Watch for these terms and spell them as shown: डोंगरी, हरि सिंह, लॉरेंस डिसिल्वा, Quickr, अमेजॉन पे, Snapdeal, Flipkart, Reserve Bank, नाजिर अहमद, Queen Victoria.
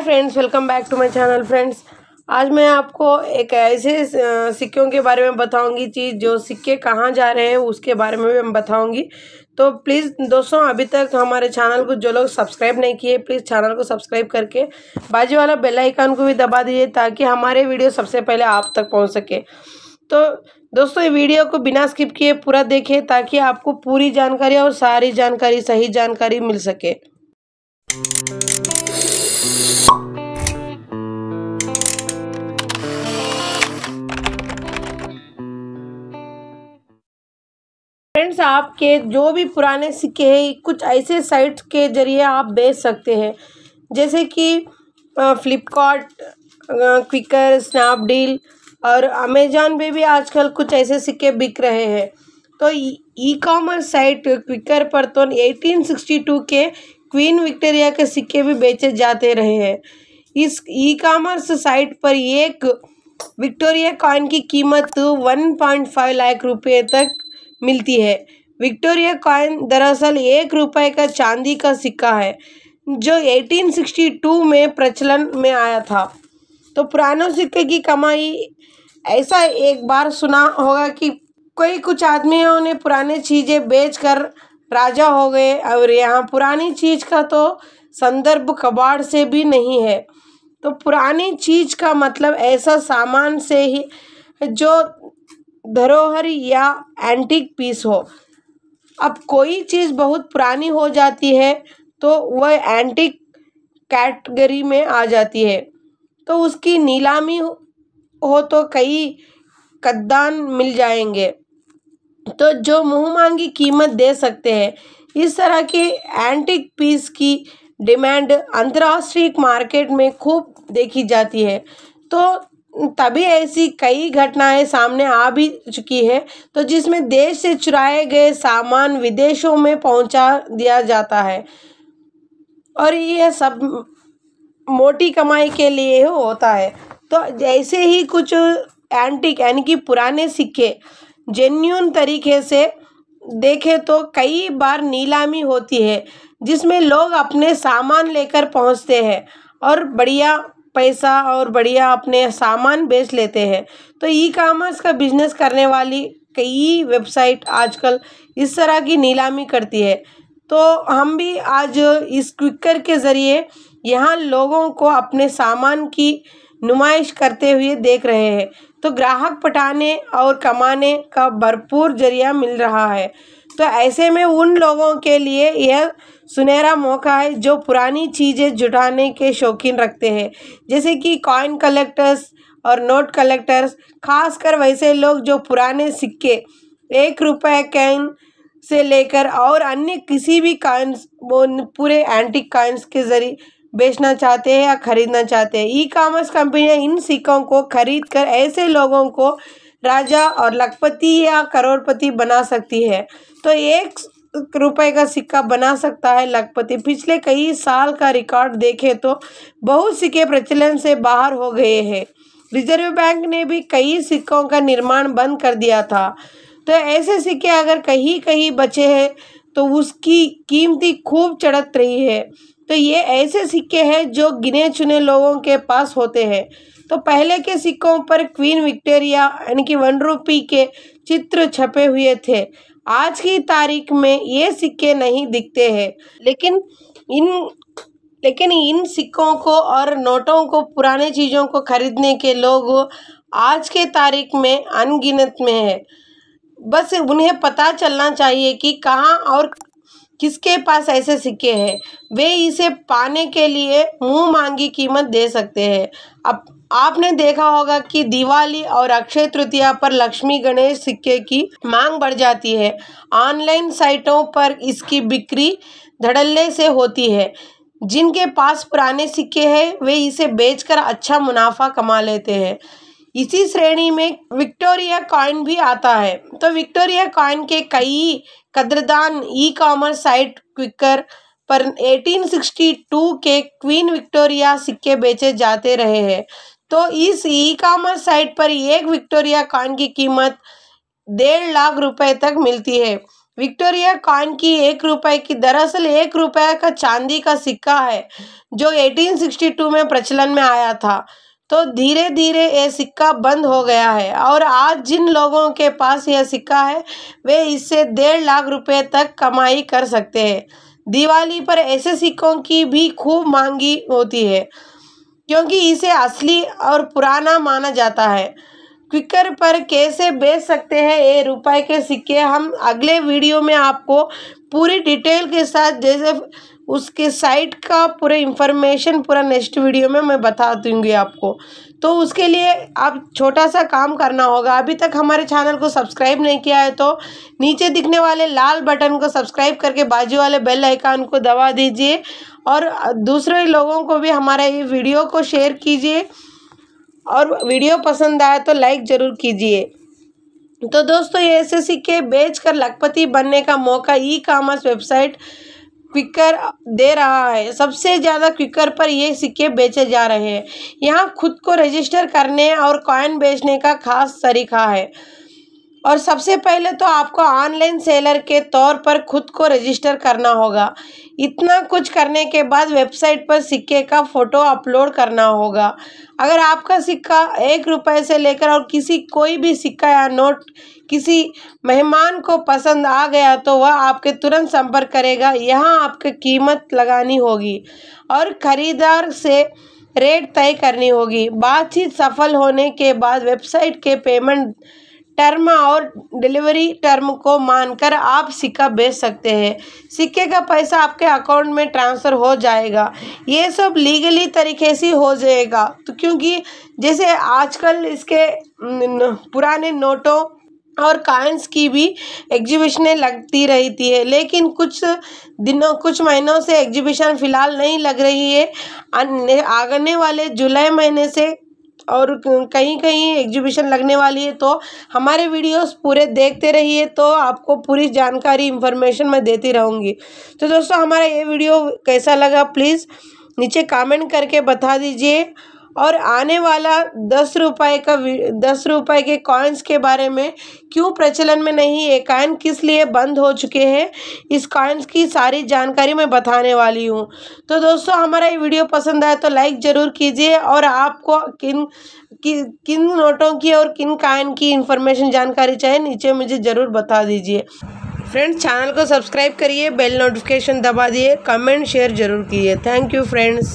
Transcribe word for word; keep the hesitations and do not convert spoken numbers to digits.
Hi friends, welcome back to my channel. Friends, आज मैं आपको एक ऐसे सिक्कों के बारे में बताऊंगी चीज़ जो सिक्के कहाँ जा रहे हैं उसके बारे में भी हम बताऊंगी। तो प्लीज़ दोस्तों, अभी तक हमारे चैनल को जो लोग सब्सक्राइब नहीं किए, प्लीज़ चैनल को सब्सक्राइब करके बाजू वाला बेल आइकन को भी दबा दीजिए ताकि हमारे वीडियो सबसे पहले आप तक पहुँच सके। तो दोस्तों, ये वीडियो को बिना स्किप किए पूरा देखें ताकि आपको पूरी जानकारी और सारी जानकारी, सही जानकारी मिल सके। फ्रेंड्स, आपके जो भी पुराने सिक्के हैं कुछ ऐसे साइट्स के जरिए आप बेच सकते हैं, जैसे कि फ्लिपकार्ट, क्विकर, स्नैपडील और अमेजॉन पे भी आजकल कुछ ऐसे सिक्के बिक रहे हैं। तो ई कॉमर्स साइट क्विकर पर तो अठारह सौ बासठ के क्वीन विक्टोरिया के सिक्के भी बेचे जाते रहे हैं। इस ई कॉमर्स साइट पर एक विक्टोरिया कॉइन की कीमत एक पॉइंट पाँच लाख रुपए तक मिलती है। विक्टोरिया कॉइन दरअसल एक रुपए का चांदी का सिक्का है जो अठारह सौ बासठ में प्रचलन में आया था। तो पुराने सिक्के की कमाई, ऐसा एक बार सुना होगा कि कोई कुछ आदमियों ने पुराने चीज़ें बेचकर राजा हो गए, और यहाँ पुरानी चीज़ का तो संदर्भ कबाड़ से भी नहीं है। तो पुरानी चीज़ का मतलब ऐसा सामान से ही जो धरोहर या एंटीक पीस हो। अब कोई चीज़ बहुत पुरानी हो जाती है तो वह एंटीक कैटेगरी में आ जाती है। तो उसकी नीलामी हो तो कई कद्दान मिल जाएंगे तो जो मुँह मांगी कीमत दे सकते हैं। इस तरह के एंटीक पीस की डिमांड अंतर्राष्ट्रीय मार्केट में खूब देखी जाती है। तो तभी ऐसी कई घटनाएं सामने आ भी चुकी है तो जिसमें देश से चुराए गए सामान विदेशों में पहुंचा दिया जाता है, और यह सब मोटी कमाई के लिए होता है। तो जैसे ही कुछ एंटीक यानी कि पुराने सिक्के जेन्युइन तरीके से देखे तो कई बार नीलामी होती है, जिसमें लोग अपने सामान लेकर पहुंचते हैं और बढ़िया पैसा और बढ़िया अपने सामान बेच लेते हैं। तो ई कॉमर्स का बिजनेस करने वाली कई वेबसाइट आजकल इस तरह की नीलामी करती है। तो हम भी आज इस क्विकर के ज़रिए यहाँ लोगों को अपने सामान की नुमाइश करते हुए देख रहे हैं। तो ग्राहक पटाने और कमाने का भरपूर जरिया मिल रहा है। तो ऐसे में उन लोगों के लिए यह सुनहरा मौका है जो पुरानी चीज़ें जुटाने के शौकीन रखते हैं, जैसे कि कॉइन कलेक्टर्स और नोट कलेक्टर्स, खासकर वैसे लोग जो पुराने सिक्के एक रुपए कॉइन से लेकर और अन्य किसी भी कॉइन्स, पूरे एंटीक कॉइन्स के जरिए बेचना चाहते हैं या खरीदना चाहते हैं। ई कॉमर्स कंपनियां इन सिक्कों को खरीद कर ऐसे लोगों को राजा और लखपति या करोड़पति बना सकती है। तो एक रुपए का सिक्का बना सकता है लखपति। पिछले कई साल का रिकॉर्ड देखें तो बहुत सिक्के प्रचलन से बाहर हो गए हैं। रिजर्व बैंक ने भी कई सिक्कों का निर्माण बंद कर दिया था। तो ऐसे सिक्के अगर कहीं कहीं बचे हैं तो उसकी कीमती खूब चढ़त रही है। तो ये ऐसे सिक्के हैं जो गिने चुने लोगों के पास होते हैं। तो पहले के सिक्कों पर क्वीन विक्टोरिया यानी कि वन रूपी के चित्र छपे हुए थे। आज की तारीख में ये सिक्के नहीं दिखते हैं, लेकिन इन लेकिन इन सिक्कों को और नोटों को, पुराने चीज़ों को खरीदने के लोग आज के तारीख में अनगिनत में है। बस उन्हें पता चलना चाहिए कि कहाँ और किसके पास ऐसे सिक्के हैं। वे इसे पाने के लिए मुँह मांगी कीमत दे सकते हैं। अब आपने देखा होगा कि दिवाली और अक्षय तृतीया पर लक्ष्मी गणेश सिक्के की मांग बढ़ जाती है। ऑनलाइन साइटों पर इसकी बिक्री धड़ल्ले से होती है। जिनके पास पुराने सिक्के हैं वे इसे बेचकर अच्छा मुनाफा कमा लेते हैं। इसी श्रेणी में विक्टोरिया कॉइन भी आता है। तो विक्टोरिया कॉइन के कई कद्रदान ई कॉमर्स साइट क्विकर पर अठारह सौ बासठ के क्वीन विक्टोरिया सिक्के बेचे जाते रहे हैं। तो इस ई कॉमर्स साइट पर एक विक्टोरिया कॉइन की कीमत डेढ़ लाख रुपए तक मिलती है। विक्टोरिया कॉइन की एक रुपए की दरअसल एक रुपए का चांदी का सिक्का है जो अठारह सौ बासठ में प्रचलन में आया था। तो धीरे धीरे यह सिक्का बंद हो गया है और आज जिन लोगों के पास यह सिक्का है वे इससे डेढ़ लाख रुपए तक कमाई कर सकते हैं। दिवाली पर ऐसे सिक्कों की भी खूब मांगी होती है क्योंकि इसे असली और पुराना माना जाता है। क्विकर पर कैसे बेच सकते हैं ये रुपए के सिक्के हम अगले वीडियो में आपको पूरी डिटेल के साथ जैसे उसके साइट का पूरे इंफॉर्मेशन पूरा नेक्स्ट वीडियो में मैं बता दूंगी आपको। तो उसके लिए आप छोटा सा काम करना होगा। अभी तक हमारे चैनल को सब्सक्राइब नहीं किया है तो नीचे दिखने वाले लाल बटन को सब्सक्राइब करके बाजू वाले बेल आइकन को दबा दीजिए और दूसरे लोगों को भी हमारा ये वीडियो को शेयर कीजिए और वीडियो पसंद आया तो लाइक ज़रूर कीजिए। तो दोस्तों ये ऐसे सिक्के बेचकर लखपति बनने का मौका ई कॉमर्स वेबसाइट क्विकर दे रहा है। सबसे ज़्यादा क्विकर पर ये सिक्के बेचे जा रहे हैं। यहाँ खुद को रजिस्टर करने और कॉइन बेचने का खास तरीका है और सबसे पहले तो आपको ऑनलाइन सेलर के तौर पर खुद को रजिस्टर करना होगा। इतना कुछ करने के बाद वेबसाइट पर सिक्के का फ़ोटो अपलोड करना होगा। अगर आपका सिक्का एक रुपए से लेकर और किसी कोई भी सिक्का या नोट किसी मेहमान को पसंद आ गया तो वह आपके तुरंत संपर्क करेगा। यहाँ आपकी कीमत लगानी होगी और ख़रीदार से रेट तय करनी होगी। बातचीत सफल होने के बाद वेबसाइट के पेमेंट टर्म और डिलीवरी टर्म को मानकर आप सिक्का बेच सकते हैं। सिक्के का पैसा आपके अकाउंट में ट्रांसफ़र हो जाएगा। ये सब लीगली तरीके से हो जाएगा तो क्योंकि जैसे आजकल इसके पुराने नोटों और कॉइन्स की भी एग्जीबिशनें लगती रहती है लेकिन कुछ दिनों कुछ महीनों से एग्जीबिशन फ़िलहाल नहीं लग रही है। आने वाले जुलाई महीने से और कहीं कहीं एग्जीबिशन लगने वाली है तो हमारे वीडियोस पूरे देखते रहिए तो आपको पूरी जानकारी इन्फॉर्मेशन मैं देती रहूँगी। तो दोस्तों हमारा ये वीडियो कैसा लगा प्लीज़ नीचे कमेंट करके बता दीजिए और आने वाला दस रुपए का दस रुपए के कॉइन्स के बारे में क्यों प्रचलन में नहीं है, कॉइन किस लिए बंद हो चुके हैं, इस कॉइन्स की सारी जानकारी मैं बताने वाली हूँ। तो दोस्तों हमारा ये वीडियो पसंद आया तो लाइक ज़रूर कीजिए और आपको किन कि, किन नोटों की और किन कॉइन की इन्फॉर्मेशन जानकारी चाहिए नीचे मुझे ज़रूर बता दीजिए। फ्रेंड्स चैनल को सब्सक्राइब करिए, बेल नोटिफिकेशन दबा दिए, कमेंट शेयर ज़रूर कीजिए। Thank you friends.